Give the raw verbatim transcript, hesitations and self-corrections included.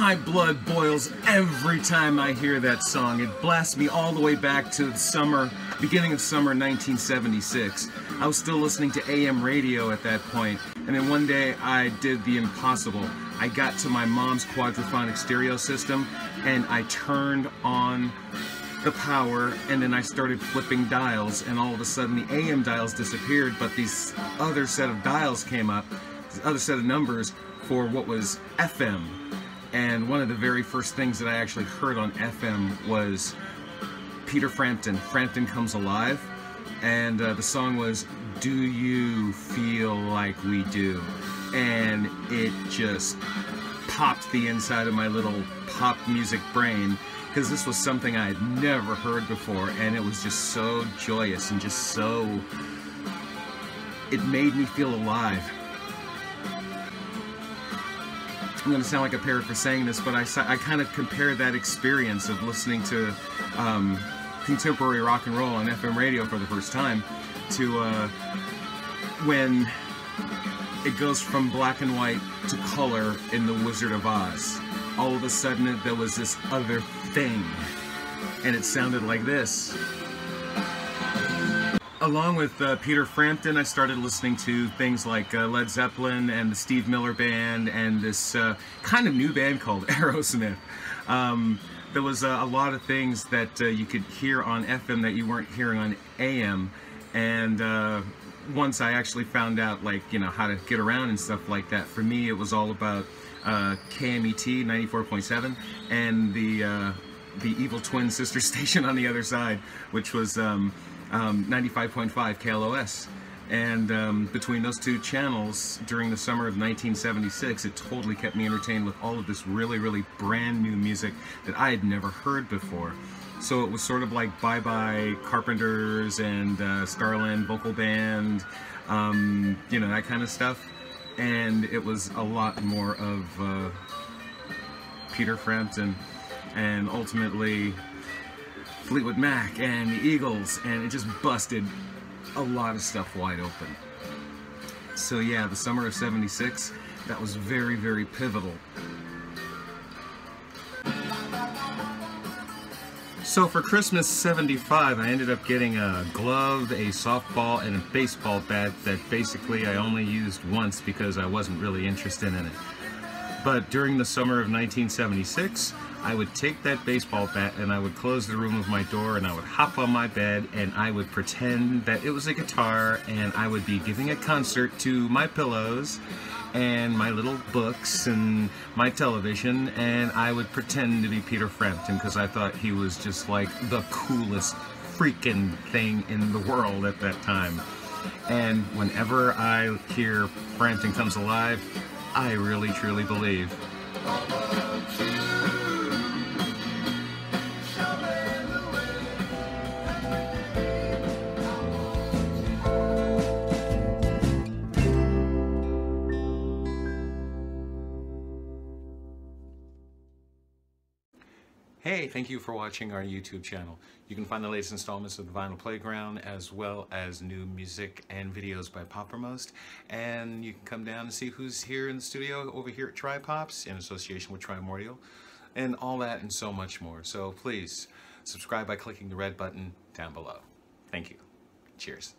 My blood boils every time I hear that song. It blasts me all the way back to the summer, beginning of summer nineteen seventy-six. I was still listening to A M radio at that point, and then one day I did the impossible. I got to my mom's quadraphonic stereo system, and I turned on the power, and then I started flipping dials, and all of a sudden the A M dials disappeared, but these other set of dials came up, this other set of numbers for what was F M. And one of the very first things that I actually heard on F M was Peter Frampton, Frampton Comes Alive, and uh, the song was Do You Feel Like We Do? And it just popped the inside of my little pop music brain, because this was something I had never heard before, and it was just so joyous and just so... it made me feel alive. I'm going to sound like a parrot for saying this, but I, I kind of compare that experience of listening to um, contemporary rock and roll on F M radio for the first time to uh, when it goes from black and white to color in The Wizard of Oz. All of a sudden it, there was this other thing, and it sounded like this. Along with uh, Peter Frampton, I started listening to things like uh, Led Zeppelin and the Steve Miller Band and this uh, kind of new band called Aerosmith. Um, there was uh, a lot of things that uh, you could hear on F M that you weren't hearing on A M, and uh, once I actually found out, like, you know, how to get around and stuff like that, for me it was all about uh, K M E T ninety-four point seven and the, uh, the evil twin sister station on the other side, which was... Um, Um, ninety-five point five K L O S, and um, between those two channels during the summer of nineteen seventy-six, it totally kept me entertained with all of this really, really brand new music that I had never heard before. So it was sort of like Bye Bye Carpenters and uh, Starland Vocal Band, um, you know, that kind of stuff, and it was a lot more of uh, Peter Frampton and ultimately Fleetwood Mac and the Eagles, and it just busted a lot of stuff wide open. So yeah, the summer of seventy-six, that was very, very pivotal. So for Christmas seventy-five, I ended up getting a glove, a softball, and a baseball bat that basically I only used once because I wasn't really interested in it. But during the summer of nineteen seventy-six, I would take that baseball bat and I would close the room of my door and I would hop on my bed and I would pretend that it was a guitar, and I would be giving a concert to my pillows and my little books and my television, and I would pretend to be Peter Frampton because I thought he was just like the coolest freaking thing in the world at that time. And whenever I hear Frampton Comes Alive, I really truly believe. Hey, thank you for watching our YouTube channel. You can find the latest installments of The Vinyl Playground, as well as new music and videos by Poppermost. And you can come down and see who's here in the studio over here at TriPops in association with Trimordial, and all that and so much more. So please subscribe by clicking the red button down below. Thank you. Cheers.